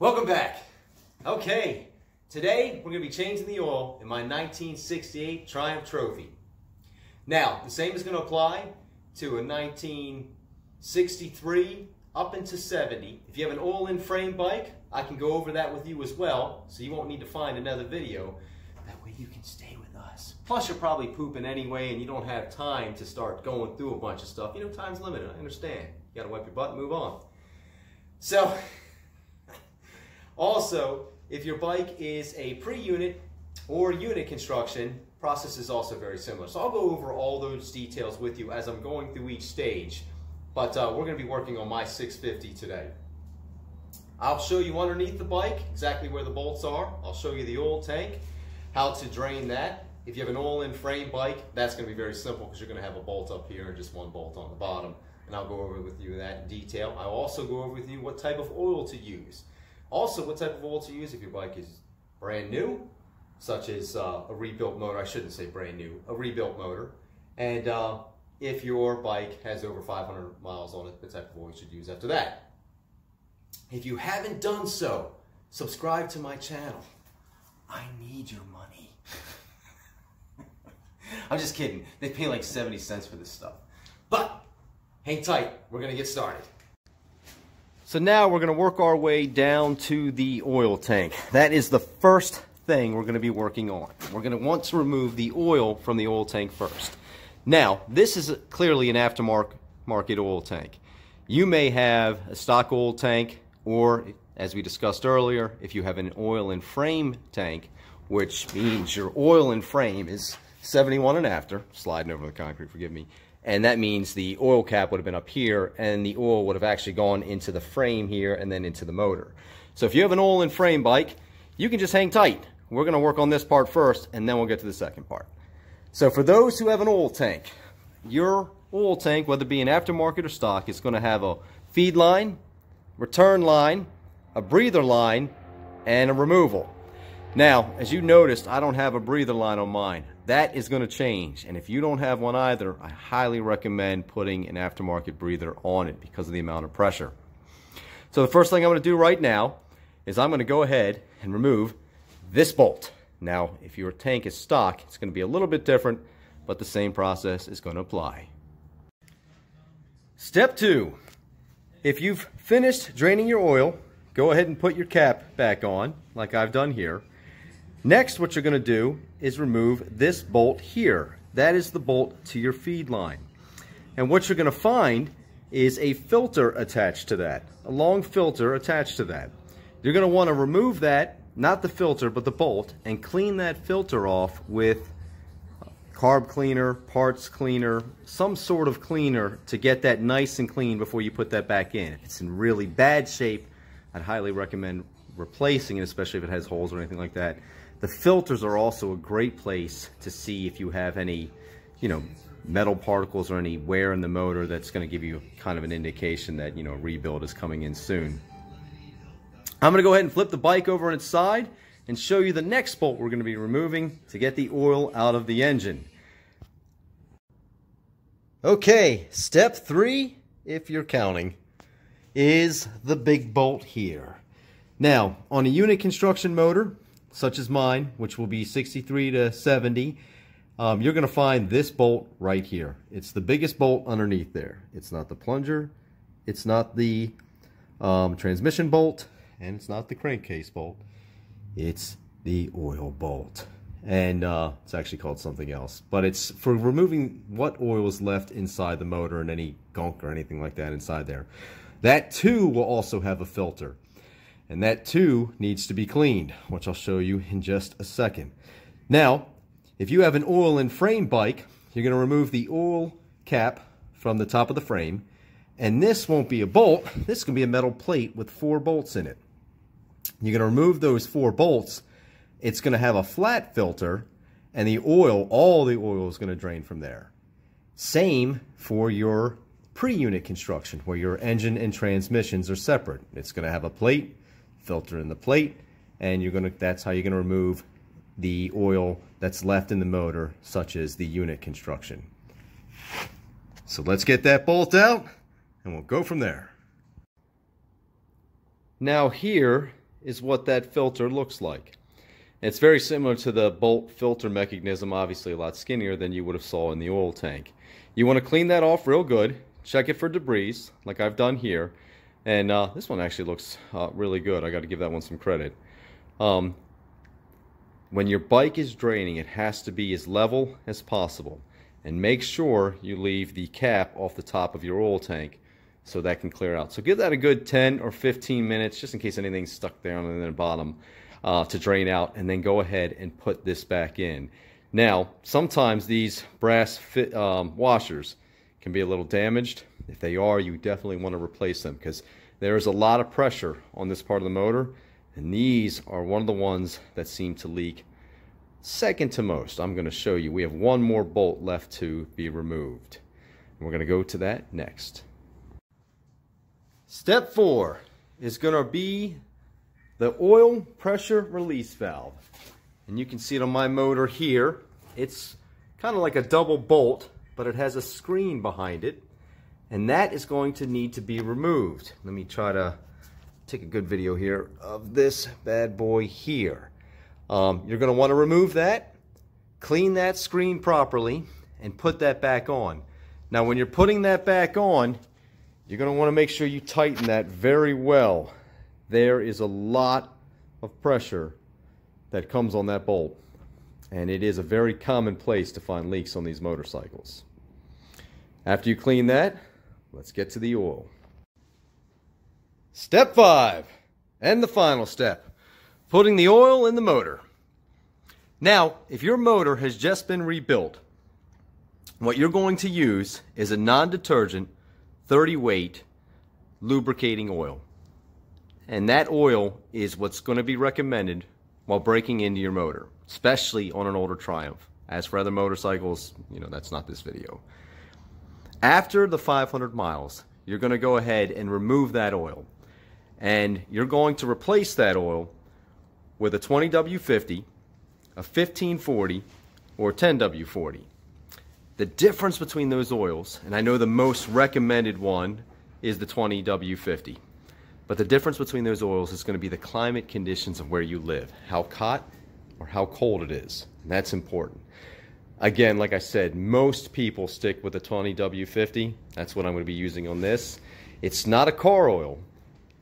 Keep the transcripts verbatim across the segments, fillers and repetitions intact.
Welcome back. Okay, today we're going to be changing the oil in my nineteen sixty-eight Triumph Trophy. Now, the same is going to apply to a nineteen sixty-three up into seventy. If you have an oil-in frame bike, I can go over that with you as well, so you won't need to find another video. That way you can stay with us. Plus, you're probably pooping anyway, and you don't have time to start going through a bunch of stuff. You know, time's limited. I understand. You got to wipe your butt and move on. So... Also, if your bike is a pre-unit or unit construction, process is also very similar. So I'll go over all those details with you as I'm going through each stage, but uh, we're going to be working on my six fifty today. I'll show you underneath the bike exactly where the bolts are. I'll show you the oil tank, how to drain that. If you have an oil-in frame bike, that's going to be very simple because you're going to have a bolt up here and just one bolt on the bottom, and I'll go over with you that in detail. I'll also go over with you what type of oil to use. Also, what type of oil to use if your bike is brand new, such as uh, a rebuilt motor. I shouldn't say brand new, a rebuilt motor. And uh, if your bike has over five hundred miles on it, the type of oil you should use after that. If you haven't done so, subscribe to my channel. I need your money. I'm just kidding. They pay like seventy cents for this stuff. But hang tight. We're going to get started. So now we're going to work our way down to the oil tank. That is the first thing we're going to be working on. We're going to want to remove the oil from the oil tank first. Now, this is clearly an aftermarket oil tank. You may have a stock oil tank, or as we discussed earlier, if you have an oil in frame tank, which means your oil in frame is seventy-one and after, sliding over the concrete, forgive me. And that means the oil cap would have been up here, and the oil would have actually gone into the frame here and then into the motor. So if you have an oil in frame bike, you can just hang tight. We're going to work on this part first, and then we'll get to the second part. So for those who have an oil tank, your oil tank, whether it be an aftermarket or stock, is going to have a feed line, return line, a breather line, and a removal. Now, as you noticed, I don't have a breather line on mine. That is going to change, and if you don't have one either, I highly recommend putting an aftermarket breather on it because of the amount of pressure. So the first thing I'm going to do right now is I'm going to go ahead and remove this bolt. Now, if your tank is stock, it's going to be a little bit different, but the same process is going to apply. Step two. If you've finished draining your oil, go ahead and put your cap back on, like I've done here. Next, what you're going to do is remove this bolt here. That is the bolt to your feed line. And what you're going to find is a filter attached to that, a long filter attached to that. You're going to want to remove that, not the filter, but the bolt, and clean that filter off with carb cleaner, parts cleaner, some sort of cleaner to get that nice and clean before you put that back in. If it's in really bad shape, I'd highly recommend replacing it, especially if it has holes or anything like that. The filters are also a great place to see if you have any, you know, metal particles or any wear in the motor. That's going to give you kind of an indication that, you know, a rebuild is coming in soon. I'm going to go ahead and flip the bike over on its side and show you the next bolt we're going to be removing to get the oil out of the engine. Okay, step three, if you're counting, is the big bolt here. Now, on a unit construction motor, such as mine, which will be sixty-three to seventy, um, you're going to find this bolt right here. It's the biggest bolt underneath there. It's not the plunger, it's not the um, transmission bolt, and it's not the crankcase bolt. It's the oil bolt. And uh, it's actually called something else. But it's for removing what oil is left inside the motor and any gunk or anything like that inside there. That too will also have a filter. And that too needs to be cleaned, which I'll show you in just a second. Now, if you have an oil in frame bike, you're going to remove the oil cap from the top of the frame. And this won't be a bolt. This can be a metal plate with four bolts in it. You're going to remove those four bolts. It's going to have a flat filter, and the oil, all the oil is going to drain from there. Same for your pre-unit construction, where your engine and transmissions are separate. It's going to have a plate, filter in the plate, and you're going to, that's how you're going to remove the oil that's left in the motor, such as the unit construction. So let's get that bolt out, and we'll go from there. Now here is what that filter looks like. It's very similar to the bolt filter mechanism, obviously a lot skinnier than you would have saw in the oil tank. You want to clean that off real good, check it for debris, like I've done here. And uh, this one actually looks uh, really good. I got to give that one some credit. Um, when your bike is draining, it has to be as level as possible. And make sure you leave the cap off the top of your oil tank so that can clear out. So give that a good ten or fifteen minutes, just in case anything's stuck down in the bottom uh, to drain out, and then go ahead and put this back in. Now, sometimes these brass fit, um, washers can be a little damaged. If they are, you definitely want to replace them because there is a lot of pressure on this part of the motor, and these are one of the ones that seem to leak second to most. I'm going to show you. We have one more bolt left to be removed, and we're going to go to that next. Step four is going to be the oil pressure release valve. And you can see it on my motor here. It's kind of like a double bolt, but it has a screen behind it, and that is going to need to be removed. Let me try to take a good video here of this bad boy here. Um, you're going to want to remove that, clean that screen properly, and put that back on. Now, when you're putting that back on, you're going to want to make sure you tighten that very well. There is a lot of pressure that comes on that bolt, and it is a very common place to find leaks on these motorcycles. After you clean that, let's get to the oil. Step five, and the final step, putting the oil in the motor. Now, if your motor has just been rebuilt, what you're going to use is a non-detergent thirty weight lubricating oil. And that oil is what's going to be recommended while breaking into your motor, especially on an older Triumph. As for other motorcycles, you know, that's not this video. After the five hundred miles, you're going to go ahead and remove that oil. And you're going to replace that oil with a twenty W fifty, a fifteen forty, or ten W forty. The difference between those oils, and I know the most recommended one is the twenty W fifty, but the difference between those oils is going to be the climate conditions of where you live, how hot or how cold it is, and that's important. Again, like I said, most people stick with the twenty W fifty. That's what I'm going to be using on this. It's not a car oil.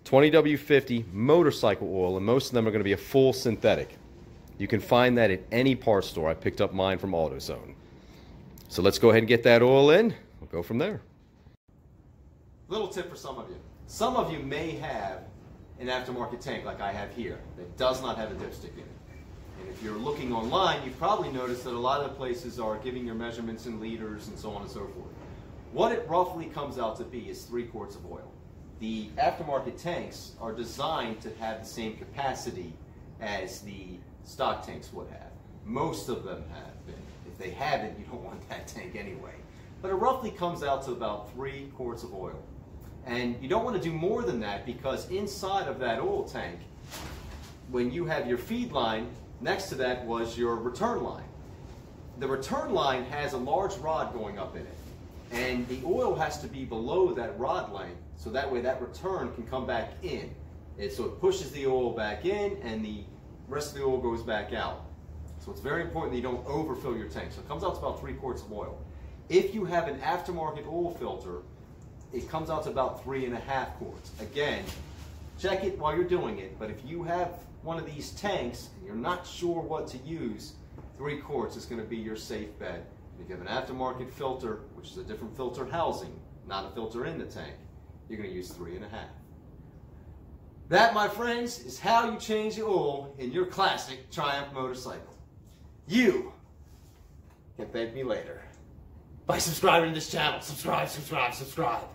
twenty W fifty motorcycle oil, and most of them are going to be a full synthetic. You can find that at any parts store. I picked up mine from AutoZone. So let's go ahead and get that oil in. We'll go from there. Little tip for some of you. Some of you may have an aftermarket tank like I have here that does not have a dipstick in it. And if you're looking online, you've probably noticed that a lot of the places are giving your measurements in liters and so on and so forth. What it roughly comes out to be is three quarts of oil. The aftermarket tanks are designed to have the same capacity as the stock tanks would have. Most of them have been. If they haven't, you don't want that tank anyway. But it roughly comes out to about three quarts of oil. And you don't want to do more than that because inside of that oil tank, when you have your feed line, next to that was your return line. The return line has a large rod going up in it. And the oil has to be below that rod length, so that way that return can come back in. And so it pushes the oil back in, and the rest of the oil goes back out. So it's very important that you don't overfill your tank. So it comes out to about three quarts of oil. If you have an aftermarket oil filter, it comes out to about three and a half quarts. Again, check it while you're doing it, but if you have one of these tanks and you're not sure what to use, three quarts is going to be your safe bet. If you have an aftermarket filter, which is a different filter housing, not a filter in the tank, you're going to use three and a half. That, my friends, is how you change the oil in your classic Triumph motorcycle. You can thank me later by subscribing to this channel. Subscribe, subscribe, subscribe.